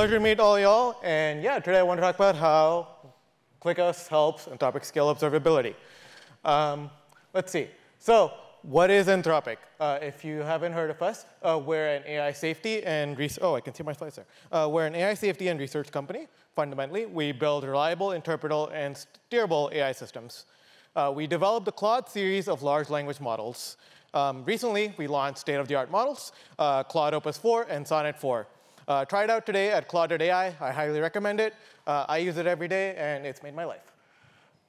Pleasure to meet all y'all. And yeah, today I want to talk about how ClickHouse helps Anthropic scale observability. Let's see. So what is Anthropic? If you haven't heard of us, we're an AI safety and research. Oh, I can see my slides there. We're an AI safety and research company. Fundamentally, we build reliable, interpretable, and steerable AI systems. We developed the Claude series of large language models. Recently, we launched state-of-the-art models, Claude Opus 4 and Sonnet 4. Try it out today at Claude.ai. I highly recommend it. I use it every day, and it's made my life.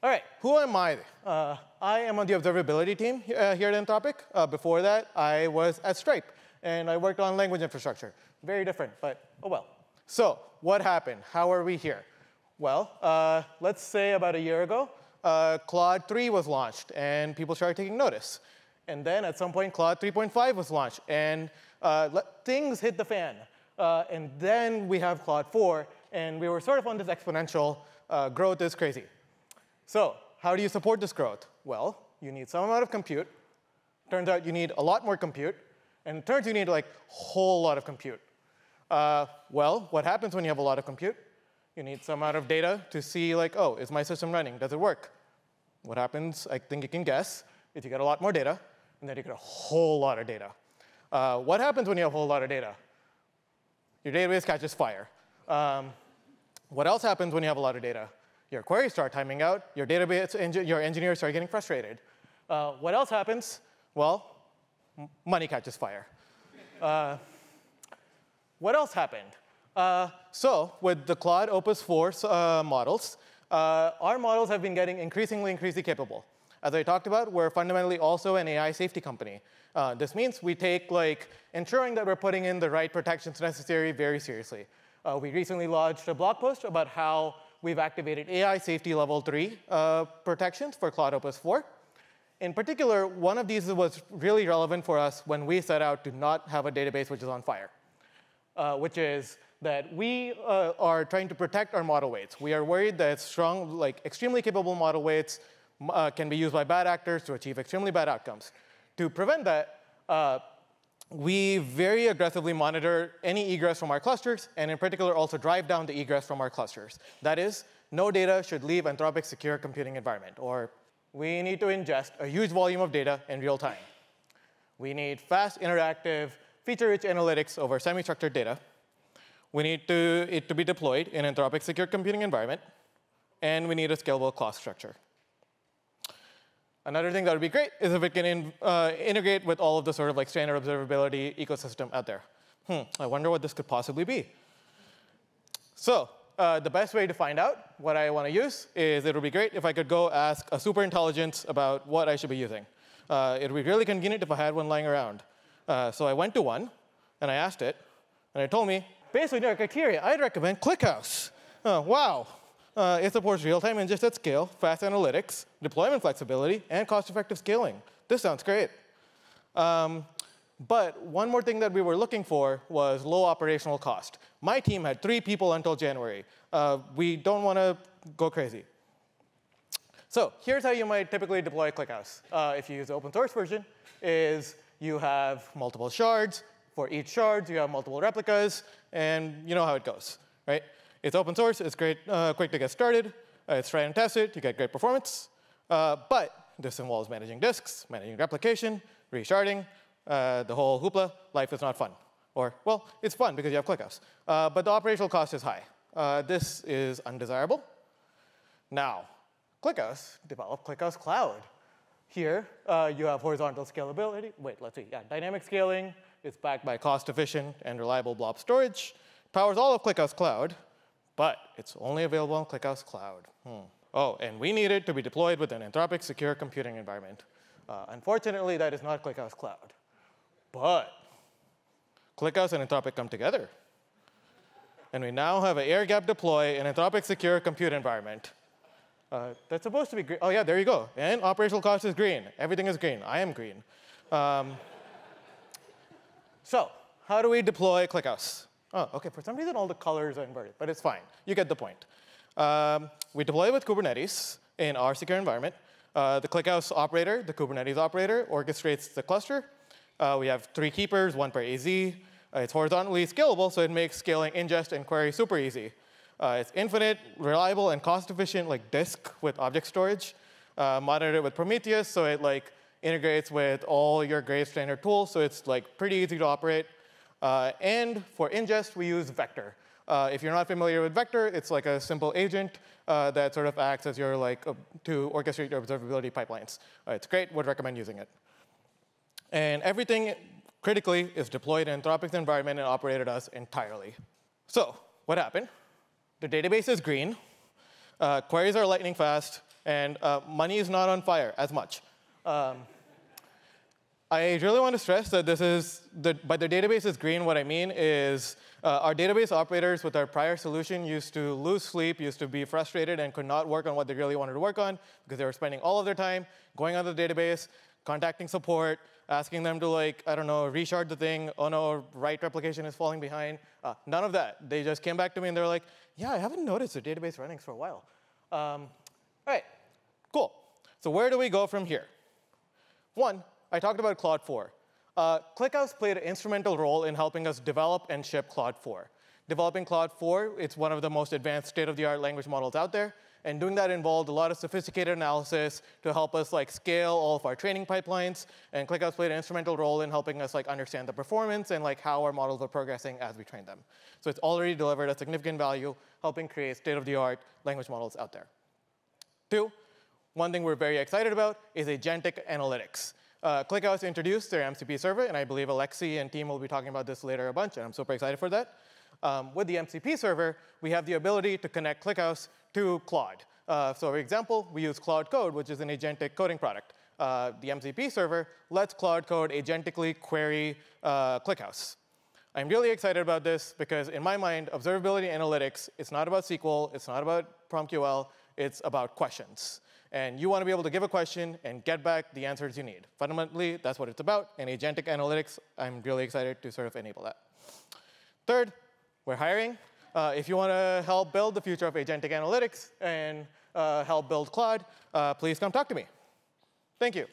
All right, who am I? I am on the observability team here at Anthropic. Before that, I was at Stripe, and I worked on language infrastructure. Very different, but oh well. So what happened? How are we here? Well, let's say about a year ago, Claude 3 was launched, and people started taking notice. And then at some point, Claude 3.5 was launched, and things hit the fan. And then we have Claude 4, and we were sort of on this exponential growth is crazy. So how do you support this growth? Well, you need some amount of compute. Turns out you need a lot more compute, and it turns out you need like a whole lot of compute. Well, what happens when you have a lot of compute? You need some amount of data to see like, oh, is my system running? Does it work? What happens, I think you can guess, is you get a lot more data, and then you get a whole lot of data. What happens when you have a whole lot of data? Your database catches fire. What else happens when you have a lot of data? Your queries start timing out. Your database, your engineers start getting frustrated. What else happens? Well, money catches fire. What else happened? So with the Claude Opus 4 models, our models have been getting increasingly capable. As I talked about, we're fundamentally also an AI safety company. This means we take ensuring that we're putting in the right protections necessary very seriously. We recently launched a blog post about how we've activated AI safety level 3 protections for Claude Opus 4. In particular, one of these was really relevant for us when we set out to not have a database which is on fire, which is that we are trying to protect our model weights. We are worried that strong, extremely capable model weights can be used by bad actors to achieve extremely bad outcomes. To prevent that, we very aggressively monitor any egress from our clusters, and in particular also drive down the egress from our clusters. That is, no data should leave Anthropic's secure computing environment, or we need to ingest a huge volume of data in real time. We need fast, interactive, feature-rich analytics over semi-structured data. We need it to be deployed in Anthropic's secure computing environment, and we need a scalable class structure. Another thing that would be great is if it can integrate with all of the standard observability ecosystem out there. I wonder what this could possibly be. So the best way to find out what I want to use is it would be great if I could go ask a superintelligence about what I should be using. It would be really convenient if I had one lying around. So I went to one, and I asked it, and it told me, based on your criteria, I'd recommend ClickHouse. Wow. It supports real-time ingest at scale, fast analytics, deployment flexibility, and cost-effective scaling. This sounds great. But one more thing that we were looking for was low operational cost. My team had 3 people until January. We don't want to go crazy. So here's how you might typically deploy ClickHouse. If you use the open source version, is you have multiple shards. For each shard, you have multiple replicas, and you know how it goes, right? It's open source. It's great, quick to get started. It's tried and tested. You get great performance. But this involves managing disks, managing replication, resharding, the whole hoopla. Life is not fun. Or, well, it's fun because you have ClickHouse. But the operational cost is high. This is undesirable. Now, ClickHouse developed ClickHouse Cloud. Here, you have horizontal scalability. Wait, let's see. Yeah, dynamic scaling. It's backed by cost-efficient and reliable blob storage. Powers all of ClickHouse Cloud. But it's only available on ClickHouse Cloud. Oh, and we need it to be deployed with an Anthropic secure computing environment. Unfortunately, that is not ClickHouse Cloud. But ClickHouse and Anthropic come together. And we now have an air-gap deploy in Anthropic secure compute environment. That's supposed to be green. Oh, yeah, there you go. And operational cost is green. Everything is green. I am green. So how do we deploy ClickHouse? Oh, OK, for some reason, all the colors are inverted. But it's fine. You get the point. We deploy with Kubernetes in our secure environment. The ClickHouse operator, the Kubernetes operator, orchestrates the cluster. We have 3 keepers, 1 per AZ. It's horizontally scalable, so it makes scaling ingest and query super easy. It's infinite, reliable, and cost-efficient, like disk with object storage. Monitored with Prometheus, so it integrates with all your great standard tools, so it's pretty easy to operate. And for ingest, we use Vector. If you're not familiar with Vector, it's a simple agent that sort of acts as your to orchestrate your observability pipelines. It's great. Would recommend using it. And everything critically is deployed in Anthropic's environment and operated us entirely. So what happened? The database is green. Queries are lightning fast. And money is not on fire as much. I really want to stress that this is, by the database is green, what I mean is our database operators with our prior solution used to lose sleep, used to be frustrated, and could not work on what they really wanted to work on because they were spending all of their time going on the database, contacting support, asking them to, I don't know, reshard the thing. Oh, no, write replication is falling behind. None of that. They just came back to me, and they're like, yeah, I haven't noticed the database running for a while. All right, cool. So where do we go from here? One, I talked about Claude 4. ClickHouse played an instrumental role in helping us develop and ship Claude 4. Developing Claude 4, it's one of the most advanced state-of-the-art language models out there. And doing that involved a lot of sophisticated analysis to help us scale all of our training pipelines. And ClickHouse played an instrumental role in helping us understand the performance and how our models were progressing as we trained them. So it's already delivered a significant value, helping create state-of-the-art language models out there. Two, one thing we're very excited about is agentic analytics. ClickHouse introduced their MCP server, and I believe Alexi and team will be talking about this later a bunch, and I'm super excited for that. With the MCP server, we have the ability to connect ClickHouse to Claude. So for example, we use Claude Code, which is an agentic coding product. The MCP server lets Claude Code agentically query ClickHouse. I'm really excited about this because, in my mind, observability analytics, it's not about SQL, it's not about PromQL, it's about questions. And you want to be able to give a question and get back the answers you need. Fundamentally, that's what it's about. And agentic analytics, I'm really excited to sort of enable that. Third, we're hiring. If you want to help build the future of agentic analytics and help build Claude, please come talk to me. Thank you.